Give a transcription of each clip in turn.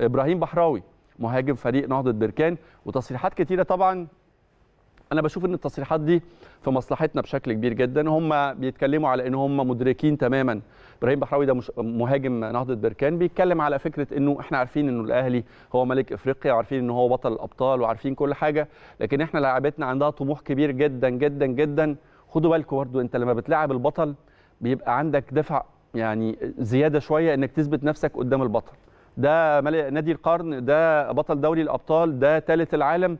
ابراهيم بحراوي مهاجم فريق نهضة بركان، وتصريحات كتيرة. طبعا انا بشوف ان التصريحات دي في مصلحتنا بشكل كبير جدا. هم بيتكلموا على ان هم مدركين تماما، ابراهيم بحراوي ده مهاجم نهضة بركان بيتكلم على فكره انه احنا عارفين انه الاهلي هو ملك افريقيا، وعارفين انه هو بطل الابطال، وعارفين كل حاجه، لكن احنا لاعبتنا عندها طموح كبير جدا جدا جدا. خدوا بالكم برضه، انت لما بتلاعب البطل بيبقى عندك دفع يعني زياده شويه انك تثبت نفسك قدام البطل. ده نادي القرن، ده بطل دوري الابطال، ده ثالث العالم.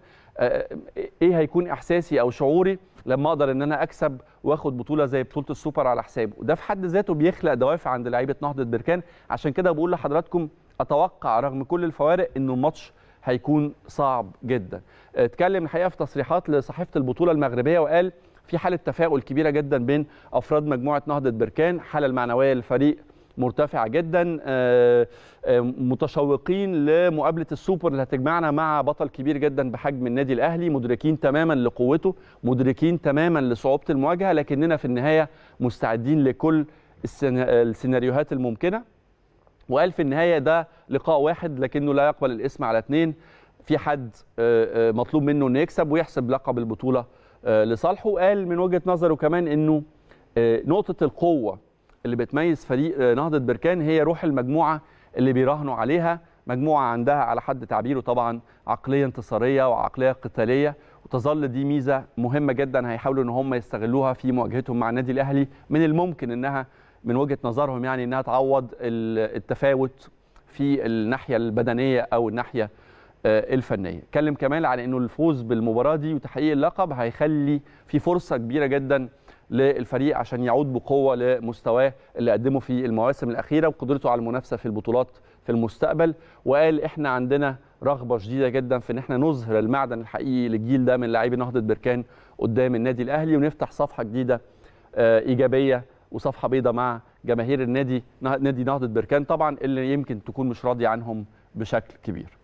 ايه هيكون احساسي او شعوري لما اقدر ان انا اكسب واخد بطوله زي بطوله السوبر على حسابه؟ ده في حد ذاته بيخلق دوافع عند لعيبه نهضه بركان. عشان كده بقول لحضراتكم اتوقع رغم كل الفوارق انه الماتش هيكون صعب جدا. اتكلم الحقيقه في تصريحات لصحيفه البطوله المغربيه وقال في حاله تفاؤل كبيره جدا بين افراد مجموعه نهضه بركان، الحاله المعنويه للفريق مرتفعة جدا، متشوقين لمقابلة السوبر اللي هتجمعنا مع بطل كبير جدا بحجم النادي الأهلي، مدركين تماما لقوته، مدركين تماما لصعوبة المواجهة، لكننا في النهاية مستعدين لكل السيناريوهات الممكنة. وقال في النهاية ده لقاء واحد لكنه لا يقبل الاسم على اثنين، في حد مطلوب منه انه يكسب ويحسب لقب البطولة لصالحه. قال من وجهة نظره كمان انه نقطة القوة اللي بتميز فريق نهضة بركان هي روح المجموعة اللي بيراهنوا عليها، مجموعة عندها على حد تعبيره طبعا عقلية انتصارية وعقلية قتالية، وتظل دي ميزة مهمة جدا هيحاولوا ان هم يستغلوها في مواجهتهم مع النادي الأهلي. من الممكن انها من وجهة نظرهم يعني انها تعوض التفاوت في الناحية البدنية او الناحية الفنية. اتكلم كمان عن انه الفوز بالمباراة دي وتحقيق اللقب هيخلي في فرصة كبيرة جدا للفريق عشان يعود بقوة لمستواه اللي قدمه في المواسم الأخيرة وقدرته على المنافسة في البطولات في المستقبل. وقال احنا عندنا رغبة شديدة جدا في ان احنا نظهر المعدن الحقيقي للجيل ده من لاعبي نهضة بركان قدام النادي الأهلي، ونفتح صفحة جديدة إيجابية وصفحة بيضاء مع جماهير النادي نهضة بركان طبعا اللي يمكن تكون مش راضي عنهم بشكل كبير.